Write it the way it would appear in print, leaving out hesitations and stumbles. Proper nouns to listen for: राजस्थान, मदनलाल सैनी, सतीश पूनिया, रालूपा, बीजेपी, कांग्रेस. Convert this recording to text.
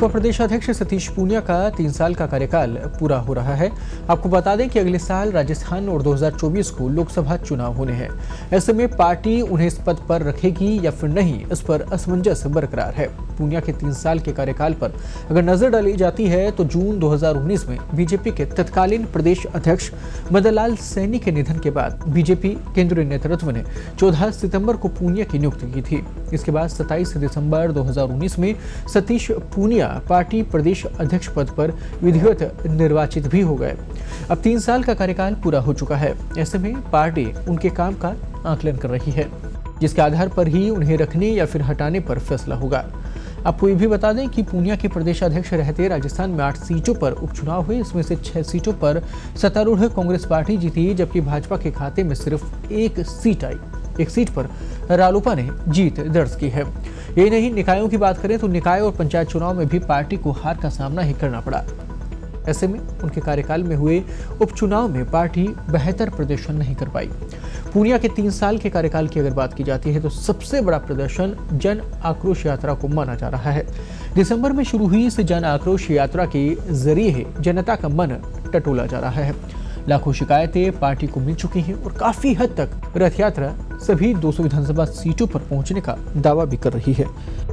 भाजपा प्रदेश अध्यक्ष सतीश पूनिया का 3 साल का कार्यकाल पूरा हो रहा है। आपको बता दें कि अगले साल राजस्थान और 2024 को लोकसभा चुनाव होने हैं। ऐसे में पार्टी उन्हें इस पद पर रखेगी या फिर नहीं, इस पर असमंजस बरकरार है। पूनिया के 3 साल के कार्यकाल पर अगर नजर डाली जाती है तो जून 2019 में बीजेपी के तत्कालीन प्रदेश अध्यक्ष मदनलाल सैनी के निधन के बाद बीजेपी केंद्रीय नेतृत्व ने 14 सितंबर को पूनिया की नियुक्ति की थी। इसके बाद 27 दिसंबर 2019 में सतीश पूनिया पार्टी प्रदेश अध्यक्ष पद पर विधिवत निर्वाचित भी हो गए। अब 3 साल का कार्यकाल पूरा हो चुका है। ऐसे में पार्टी उनके काम का आकलन कर रही है, जिसके आधार पर ही उन्हें रखने या फिर हटाने पर फैसला होगा। आपको ये भी बता दें कि पूनिया के प्रदेशाध्यक्ष रहते राजस्थान में 8 सीटों पर उपचुनाव हुए। इसमें से 6 सीटों पर सत्तारूढ़ कांग्रेस पार्टी जीती, जबकि भाजपा के खाते में सिर्फ 1 सीट आई। 1 सीट पर रालूपा ने जीत दर्ज की है। यही नहीं, निकायों की बात करें तो निकाय और पंचायत चुनाव में भी पार्टी को हार का सामना ही करना पड़ा। ऐसे में उनके कार्यकाल में हुए उपचुनाव में पार्टी बेहतर प्रदर्शन नहीं कर पाई। पूनिया के 3 साल के कार्यकाल की अगर बात की जाती है तो सबसे बड़ा प्रदर्शन जन आक्रोश यात्रा को माना जा रहा है। दिसंबर में शुरू हुई इस जन आक्रोश यात्रा के जरिए जनता का मन टटोला जा रहा है। लाखों शिकायतें पार्टी को मिल चुकी हैं और काफी हद तक रथ यात्रा सभी 200 विधानसभा सीटों पर पहुंचने का दावा भी कर रही है।